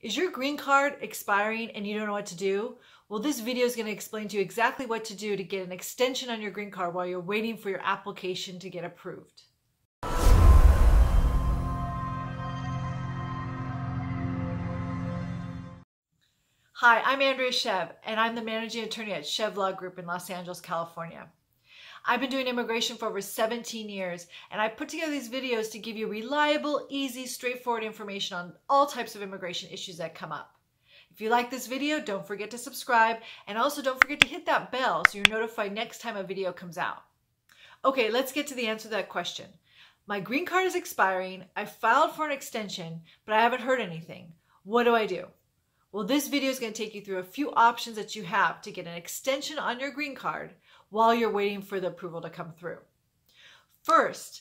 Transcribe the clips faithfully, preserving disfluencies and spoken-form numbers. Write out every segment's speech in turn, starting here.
Is your green card expiring and you don't know what to do? Well, this video is going to explain to you exactly what to do to get an extension on your green card while you're waiting for your application to get approved. Hi, I'm Andrea Szew, and I'm the managing attorney at Szew Law Group in Los Angeles, California. I've been doing immigration for over seventeen years, and I put together these videos to give you reliable, easy, straightforward information on all types of immigration issues that come up. If you like this video, don't forget to subscribe, and also don't forget to hit that bell so you're notified next time a video comes out. Okay, let's get to the answer to that question. My green card is expiring, I filed for an extension, but I haven't heard anything. What do I do? Well, this video is going to take you through a few options that you have to get an extension on your green card while you're waiting for the approval to come through. First,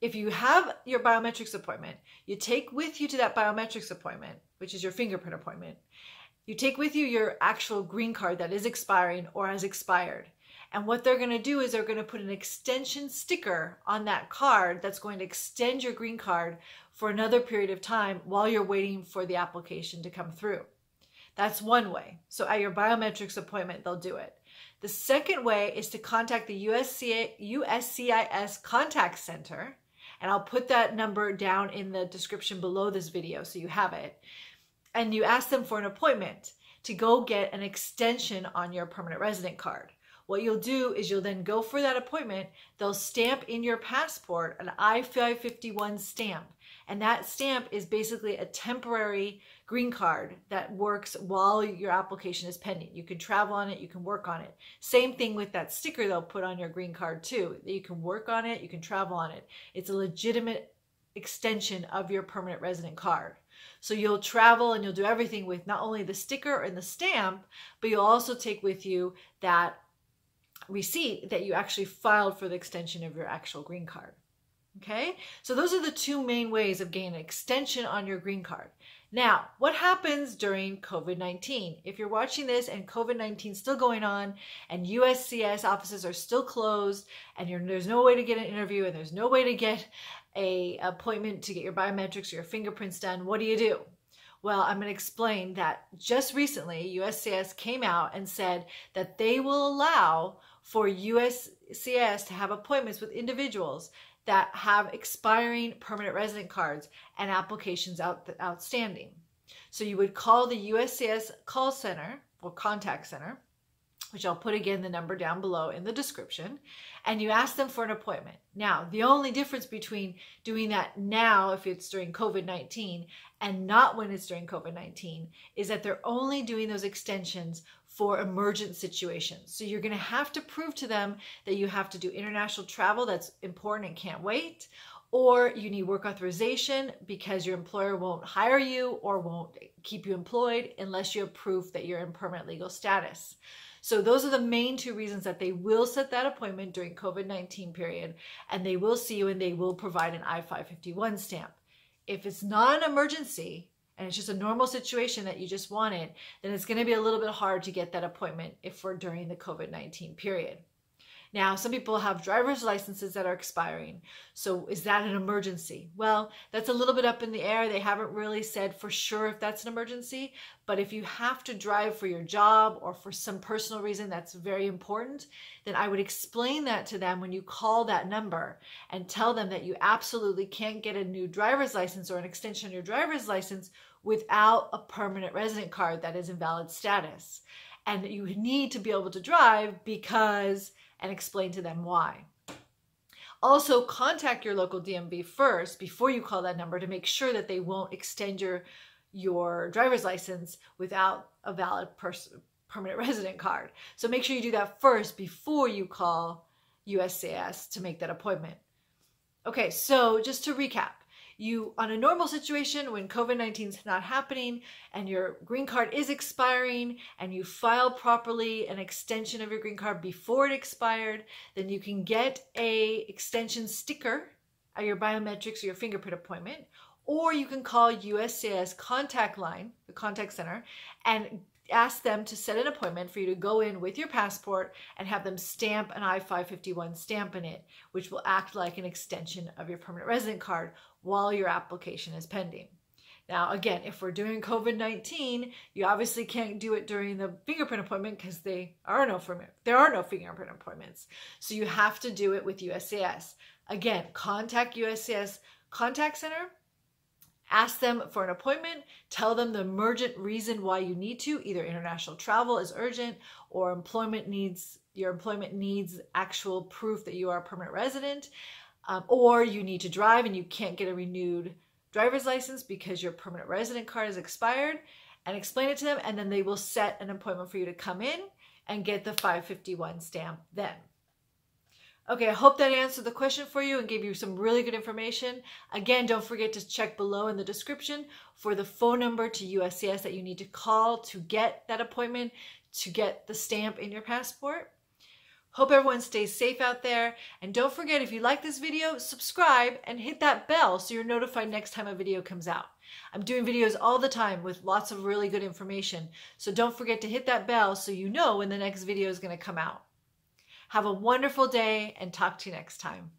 if you have your biometrics appointment, you take with you to that biometrics appointment, which is your fingerprint appointment, you take with you your actual green card that is expiring or has expired. And what they're going to do is they're going to put an extension sticker on that card that's going to extend your green card for another period of time while you're waiting for the application to come through. That's one way. So at your biometrics appointment, they'll do it. The second way is to contact the U S C I S contact center, and I'll put that number down in the description below this video so you have it. And you ask them for an appointment to go get an extension on your permanent resident card. What you'll do is you'll then go for that appointment. They'll stamp in your passport an I five fifty-one stamp. And that stamp is basically a temporary green card that works while your application is pending. You can travel on it, you can work on it. Same thing with that sticker they'll put on your green card too. You can work on it, you can travel on it. It's a legitimate extension of your permanent resident card. So you'll travel and you'll do everything with not only the sticker and the stamp, but you'll also take with you that receipt that you actually filed for the extension of your actual green card. Okay, so those are the two main ways of getting an extension on your green card. Now, what happens during COVID nineteen? If you're watching this and COVID nineteen is still going on and U S C I S offices are still closed and you're, there's no way to get an interview and there's no way to get an appointment to get your biometrics or your fingerprints done, what do you do? Well, I'm going to explain that just recently U S C I S came out and said that they will allow for U S C I S to have appointments with individuals that have expiring permanent resident cards and applications out outstanding. So you would call the U S C I S call center or contact center, which I'll put again the number down below in the description, and you ask them for an appointment. Now, the only difference between doing that now if it's during COVID nineteen and not when it's during COVID nineteen is that they're only doing those extensions for emergent situations. So you're gonna have to prove to them that you have to do international travel that's important and can't wait, or you need work authorization because your employer won't hire you or won't keep you employed unless you have proof that you're in permanent legal status. So those are the main two reasons that they will set that appointment during COVID nineteen period, and they will see you and they will provide an I five fifty-one stamp. If it's not an emergency, and it's just a normal situation that you just wanted, then it's going to be a little bit hard to get that appointment if we're during the COVID nineteen period. Now, some people have driver's licenses that are expiring. So is that an emergency? Well, that's a little bit up in the air. They haven't really said for sure if that's an emergency, but if you have to drive for your job or for some personal reason that's very important, then I would explain that to them when you call that number and tell them that you absolutely can't get a new driver's license or an extension on your driver's license without a permanent resident card that is in valid status. And that you need to be able to drive because and explain to them why. Also, contact your local D M V first before you call that number to make sure that they won't extend your, your driver's license without a valid permanent resident card. So make sure you do that first before you call U S C I S to make that appointment. Okay, so just to recap, you, on a normal situation when COVID nineteen is not happening and your green card is expiring and you file properly an extension of your green card before it expired, then you can get a extension sticker at your biometrics or your fingerprint appointment, or you can call U S C I S contact line, the contact center, and ask them to set an appointment for you to go in with your passport and have them stamp an I five fifty-one stamp in it, which will act like an extension of your permanent resident card while your application is pending. Now, again, if we're doing COVID nineteen, you obviously can't do it during the fingerprint appointment because they are no there are no fingerprint appointments. So you have to do it with U S C I S. Again, contact U S C I S contact center, ask them for an appointment, tell them the emergent reason why you need to, either international travel is urgent or employment needs, your employment needs actual proof that you are a permanent resident, um, or you need to drive and you can't get a renewed driver's license because your permanent resident card is expired, and explain it to them, and then they will set an appointment for you to come in and get the five fifty-one stamp then. Okay, I hope that answered the question for you and gave you some really good information. Again, don't forget to check below in the description for the phone number to U S C I S that you need to call to get that appointment, to get the stamp in your passport. Hope everyone stays safe out there. And don't forget, if you like this video, subscribe and hit that bell so you're notified next time a video comes out. I'm doing videos all the time with lots of really good information. So don't forget to hit that bell so you know when the next video is going to come out. Have a wonderful day and talk to you next time.